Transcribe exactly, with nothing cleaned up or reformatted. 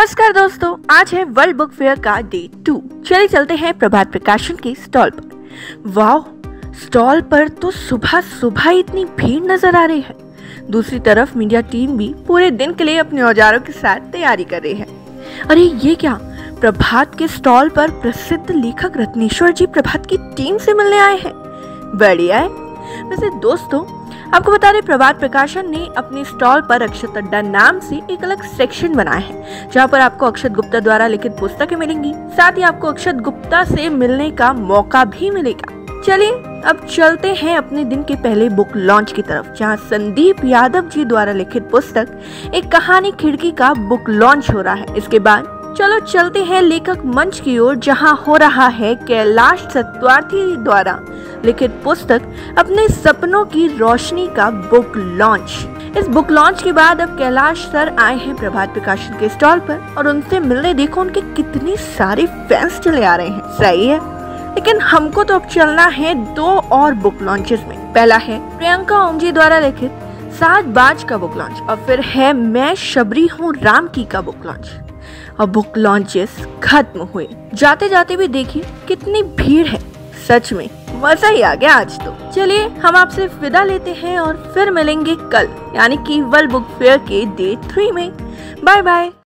नमस्कार दोस्तों, आज है वर्ल्ड बुक फेयर का डे टू। चलिए चलते हैं प्रभात प्रकाशन की स्टॉल पर। वाओ, स्टॉल पर तो सुबह सुबह इतनी भीड़ नजर आ रही है। दूसरी तरफ मीडिया टीम भी पूरे दिन के लिए अपने औजारों के साथ तैयारी कर रही है। अरे ये क्या, प्रभात के स्टॉल पर प्रसिद्ध लेखक रत्नेश्वर जी प्रभात की टीम से मिलने आए हैं। बढ़िया है। वैसे दोस्तों, आपको बता दें, प्रभात प्रकाशन ने अपने स्टॉल पर अक्षत अड्डा नाम से एक अलग सेक्शन बनाया है, जहां पर आपको अक्षत गुप्ता द्वारा लिखित पुस्तकें मिलेंगी। साथ ही आपको अक्षत गुप्ता से मिलने का मौका भी मिलेगा। चलिए अब चलते हैं अपने दिन के पहले बुक लॉन्च की तरफ, जहां संदीप यादव जी द्वारा लिखित पुस्तक एक कहानी खिड़की का बुक लॉन्च हो रहा है। इसके बाद चलो चलते हैं लेखक मंच की ओर, जहां हो रहा है कैलाश सत्यार्थी द्वारा लिखित पुस्तक अपने सपनों की रोशनी का बुक लॉन्च। इस बुक लॉन्च के बाद अब कैलाश सर आए हैं प्रभात प्रकाशन के स्टॉल पर, और उनसे मिलने देखो उनके कितने सारे फैंस चले आ रहे हैं। सही है, लेकिन हमको तो अब चलना है दो और बुक लॉन्चेस में। पहला है प्रियंका उमजी द्वारा लिखित सात बाज का बुक लॉन्च, और फिर है मैं शबरी हूँ राम की का बुक लॉन्च। और बुक लॉन्चेस खत्म हुए, जाते जाते भी देखिए कितनी भीड़ है। सच में मजा ही आ गया आज तो। चलिए हम आपसे विदा लेते हैं और फिर मिलेंगे कल, यानी कि वर्ल्ड बुक फेयर के डे थ्री में। Bye bye.